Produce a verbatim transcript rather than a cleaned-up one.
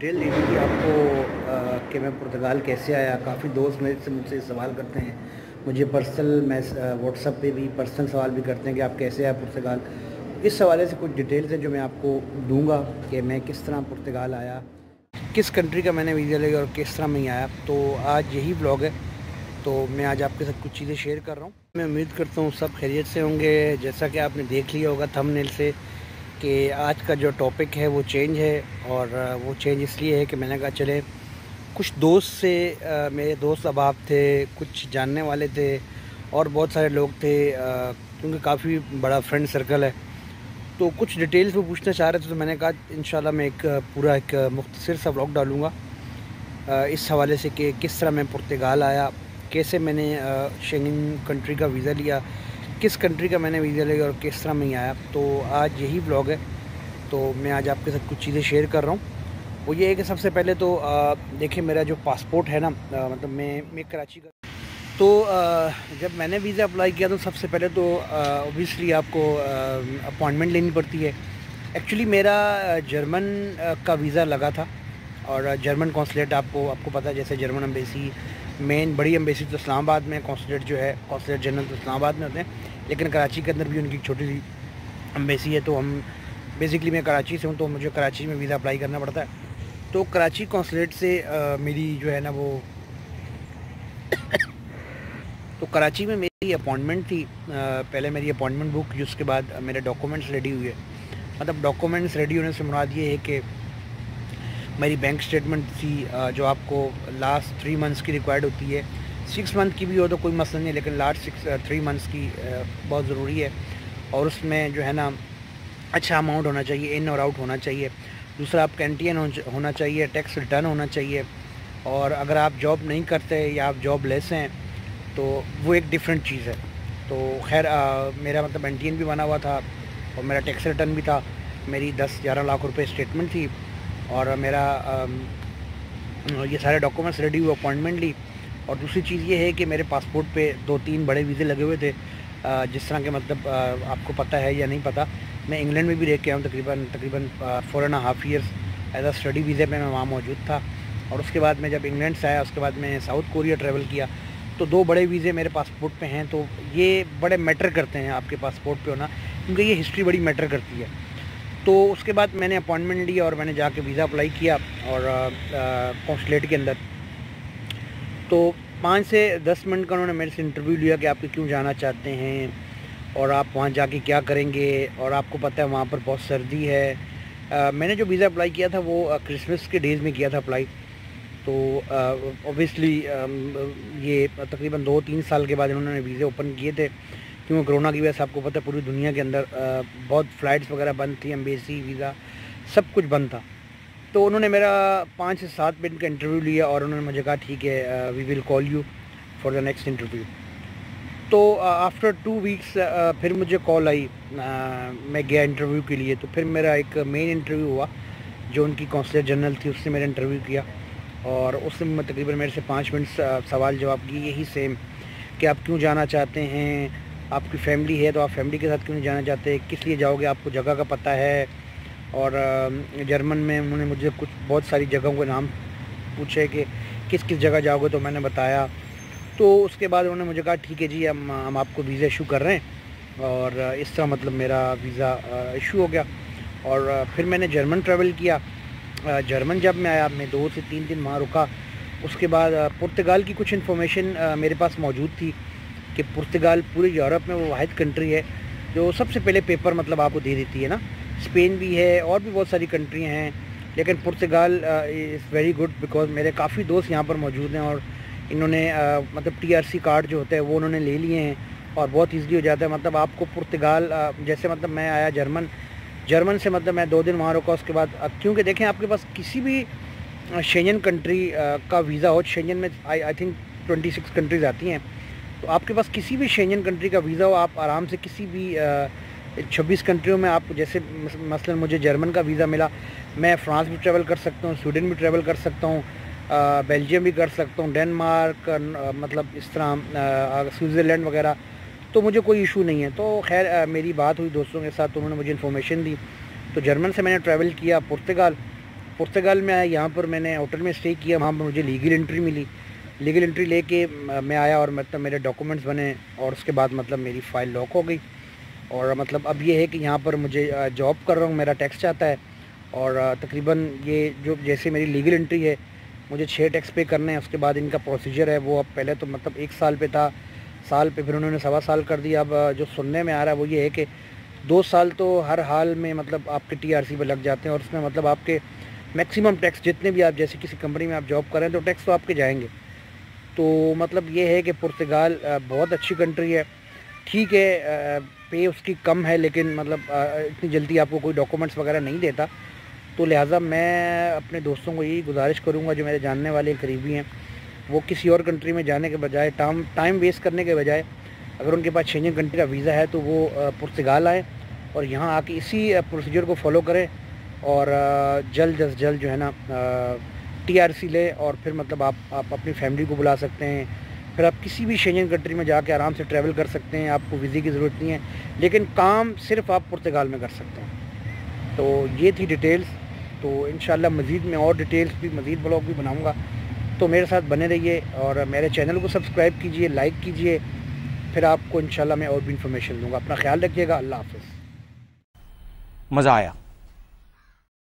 Detail दी थी कि आपको आ, कि मैं पुर्तगाल कैसे आया। काफ़ी दोस्त मेरे से मुझसे सवाल करते हैं, मुझे पर्सनल मैस व्हाट्सअप पे भी पर्सनल सवाल भी करते हैं कि आप कैसे आए पुर्तगाल। इस हवाले से कुछ डिटेल्स हैं जो मैं आपको दूंगा कि मैं किस तरह पुर्तगाल आया, किस कंट्री का मैंने वीज़ा लिया और किस तरह मैं आया। तो आज यही ब्लॉग है, तो मैं आज आपके साथ कुछ चीज़ें शेयर कर रहा हूँ। मैं उम्मीद करता हूँ सब खैरियत से होंगे। जैसा कि आपने देख लिया होगा थंबनेल से कि आज का जो टॉपिक है वो चेंज है, और वो चेंज इसलिए है कि मैंने कहा चले कुछ दोस्त से आ, मेरे दोस्त अहबाब थे, कुछ जानने वाले थे और बहुत सारे लोग थे, क्योंकि काफ़ी बड़ा फ्रेंड सर्कल है। तो कुछ डिटेल्स वो पूछना चाह रहे थे, तो मैंने कहा इंशाल्लाह मैं एक पूरा एक मुख्तसर सा व्लॉग डालूँगा इस हवाले से कि किस तरह मैं पुर्तगाल आया, कैसे मैंने शेंगन कंट्री का वीज़ा लिया, किस कंट्री का मैंने वीज़ा लिया और किस तरह मैं आया। तो आज यही ब्लॉग है, तो मैं आज आपके साथ कुछ चीज़ें शेयर कर रहा हूँ। वो ये है कि सबसे पहले तो देखिए मेरा जो पासपोर्ट है ना, आ, मतलब मैं मैं कराची का, तो आ, जब मैंने वीज़ा अप्लाई किया तो सबसे पहले तो ऑब्वियसली आपको अपॉइंटमेंट लेनी पड़ती है। एक्चुअली मेरा जर्मन का वीज़ा लगा था, और जर्मन कॉन्सलेट आपको आपको पता है, जैसे जर्मन एम्बेसी, मेन बड़ी एम्बेसी तो इस्लामाबाद में, कॉन्सलेट जो है कॉन्सलेट जनरल तो इस्लामाबाद में होते हैं, लेकिन कराची के अंदर भी उनकी छोटी सी एम्बेसी है। तो हम बेसिकली मैं कराची से हूँ, तो मुझे कराची में वीज़ा अप्लाई करना पड़ता है। तो कराची कॉन्सलेट से आ, मेरी जो है ना वो तो कराची में मेरी अपॉइंटमेंट थी। आ, पहले मेरी अपॉइंटमेंट बुक, जिसके बाद मेरे डॉक्यूमेंट्स रेडी हुए। मतलब डॉक्यूमेंट्स रेडी होने से मुराद ये है कि मेरी बैंक स्टेटमेंट थी जो आपको लास्ट थ्री मंथ्स की रिक्वायर्ड होती है। सिक्स मंथ की भी हो तो कोई मसला नहीं, लेकिन लास्ट सिक्स थ्री मंथ्स की बहुत ज़रूरी है, और उसमें जो है ना अच्छा अमाउंट होना चाहिए, इन और आउट होना चाहिए। दूसरा आपका एन टी एन होना चाहिए, टैक्स रिटर्न होना चाहिए, और अगर आप जॉब नहीं करते या आप जॉब लेस हैं तो वो एक डिफरेंट चीज़ है। तो खैर मेरा मतलब एन टी एन भी बना हुआ था और मेरा टैक्स रिटर्न भी था। मेरी दस ग्यारह लाख रुपये स्टेटमेंट थी, और मेरा आ, ये सारे डॉक्यूमेंट्स रेडी हुए, अपॉइंटमेंट ली। और दूसरी चीज़ ये है कि मेरे पासपोर्ट पे दो तीन बड़े वीज़े लगे हुए थे, आ, जिस तरह के मतलब आ, आपको पता है या नहीं पता, मैं इंग्लैंड में भी रह के आया हूँ तकरीबन तकरीबन four and half years as a study वीज़े पे मैं वहाँ मौजूद था। और उसके बाद मैं जब इंग्लैंड से आया, उसके बाद मैं साउथ कोरिया ट्रैवल किया। तो दो बड़े वीज़े मेरे पासपोर्ट पे हैं, तो ये बड़े मैटर करते हैं आपके पासपोर्ट पे होना, क्योंकि ये हिस्ट्री बड़ी मैटर करती है। तो उसके बाद मैंने अपॉइंटमेंट लिया और मैंने जाके वीज़ा अप्लाई किया और कॉन्सलेट के अंदर। तो पाँच से दस मिनट का उन्होंने मेरे से इंटरव्यू लिया कि आप क्यों जाना चाहते हैं और आप वहाँ जाके क्या करेंगे, और आपको पता है वहाँ पर बहुत सर्दी है। आ, मैंने जो वीज़ा अप्लाई किया था वो क्रिसमस के डेज़ में किया था अप्लाई। तो ऑब्वियसली ये तकरीबन दो तीन साल के बाद उन्होंने वीज़े ओपन किए थे, क्योंकि कोरोना की वजह से आपको पता है पूरी दुनिया के अंदर आ, बहुत फ़्लाइट्स वगैरह बंद थी, एम्बेसी वीज़ा सब कुछ बंद था। तो उन्होंने मेरा पाँच से सात मिनट का इंटरव्यू लिया और उन्होंने मुझे कहा ठीक है, we will call you for the next interview. तो आफ्टर टू वीक्स फिर मुझे कॉल आई, आ, मैं गया इंटरव्यू के लिए। तो फिर मेरा एक मेन इंटरव्यू हुआ जो उनकी कॉन्सलेट जनरल थी, उससे मैंने इंटरव्यू किया, और उसमें तकरीबन मेरे से पाँच मिनट सवाल जवाब किए, यही सेम कि आप क्यों जाना चाहते हैं, आपकी फैमिली है तो आप फैमिली के साथ क्यों जाना चाहते हैं, किस लिए जाओगे, आपको जगह का पता है। और जर्मन में उन्होंने मुझे कुछ बहुत सारी जगहों के नाम पूछे कि किस किस जगह जाओगे, तो मैंने बताया। तो उसके बाद उन्होंने मुझे कहा ठीक है जी, हम हम आपको वीज़ा इशू कर रहे हैं। और इस तरह मतलब मेरा वीज़ा इशू हो गया। और फिर मैंने जर्मन ट्रैवल किया। जर्मन जब मैं आया मैं दो से तीन दिन वहाँ रुका। उसके बाद पुर्तगाल की कुछ इन्फॉर्मेशन मेरे पास मौजूद थी कि पुर्तगाल पूरे यूरोप में वो वाहिद कंट्री है जो सबसे पहले पेपर मतलब आपको दे देती है ना। स्पेन भी है और भी बहुत सारी कंट्रियाँ हैं, लेकिन Portugal is very good because मेरे काफ़ी दोस्त यहाँ पर मौजूद हैं, और इन्होंने uh, मतलब टीआरसी कार्ड जो होता है वो उन्होंने ले लिए हैं, और बहुत ईज़ी हो जाता है। मतलब आपको पुर्तगाल uh, जैसे मतलब मैं आया जर्मन जर्मन से मतलब मैं दो दिन वहाँ रुका। उसके बाद अब क्योंकि देखें आपके पास किसी भी शेंगन कंट्री uh, का वीज़ा हो, शेंगन में I I think twenty six countries आती हैं, तो आपके पास किसी भी शेंगन कंट्री का वीज़ा हो आप आराम से किसी भी छब्बीस कंट्रियों में आप, जैसे मसलन मुझे जर्मन का वीज़ा मिला, मैं फ़्रांस भी ट्रैवल कर सकता हूँ, स्वीडन भी ट्रैवल कर सकता हूँ, बेल्जियम भी कर सकता हूँ, डेनमार्क, मतलब इस तरह स्विट्ज़रलैंड वगैरह, तो मुझे कोई इशू नहीं है। तो खैर मेरी बात हुई दोस्तों के साथ, तो उन्होंने मुझे इन्फॉर्मेशन दी। तो जर्मन से मैंने ट्रैवल किया पुर्तगाल। पुर्तगाल में आया, यहाँ पर मैंने होटल में स्टे किया, वहाँ पर मुझे लीगल एंट्री मिली। लीगल एंट्री लेके मैं आया और मतलब मेरे डॉक्यूमेंट्स बने और उसके बाद मतलब मेरी फ़ाइल लॉक हो गई। और मतलब अब ये है कि यहाँ पर मुझे जॉब कर रहा हूँ, मेरा टैक्स चाहता है और तकरीबन ये जो जैसे मेरी लीगल एंट्री है मुझे छः टैक्स पे करने हैं। उसके बाद इनका प्रोसीजर है वो अब पहले तो मतलब एक साल पे था, साल पे, फिर उन्होंने सवा साल कर दिया। अब जो सुनने में आ रहा है वो ये है कि दो साल तो हर हाल में मतलब आपके टी आर सी पर लग जाते हैं और उसमें मतलब आपके मैक्सिमम टैक्स जितने भी आप जैसे किसी कंपनी में आप जॉब करें तो टैक्स तो आपके जाएंगे। तो मतलब ये है कि पुर्तगाल बहुत अच्छी कंट्री है, ठीक है पे उसकी कम है लेकिन मतलब इतनी जल्दी आपको कोई डॉक्यूमेंट्स वगैरह नहीं देता। तो लिहाजा मैं अपने दोस्तों को यही गुजारिश करूंगा जो मेरे जानने वाले करीबी हैं वो किसी और कंट्री में जाने के बजाय टाइम टाइम वेस्ट करने के बजाय अगर उनके पास शेंजन कंट्री का वीज़ा है तो वो पुर्तगाल आए और यहाँ आके इसी प्रोसीजर को फॉलो करें और जल्द अज जल्द जो है ना टी आर सी लें और फिर मतलब आप आप अपनी फैमिली को बुला सकते हैं। फिर आप किसी भी शेंजन कंट्री में जाके आराम से ट्रैवल कर सकते हैं, आपको वीज़े की ज़रूरत नहीं है, लेकिन काम सिर्फ आप पुर्तगाल में कर सकते हैं। तो ये थी डिटेल्स। तो इंशाल्लाह मज़ीद में और डिटेल्स भी, मज़ीद ब्लॉग भी बनाऊंगा, तो मेरे साथ बने रहिए और मेरे चैनल को सब्सक्राइब कीजिए, लाइक कीजिए, फिर आपको इंशाल्लाह मैं और भी इंफॉर्मेशन दूँगा। अपना ख्याल रखिएगा, अल्लाह हाफ़िज़। मज़ा आया।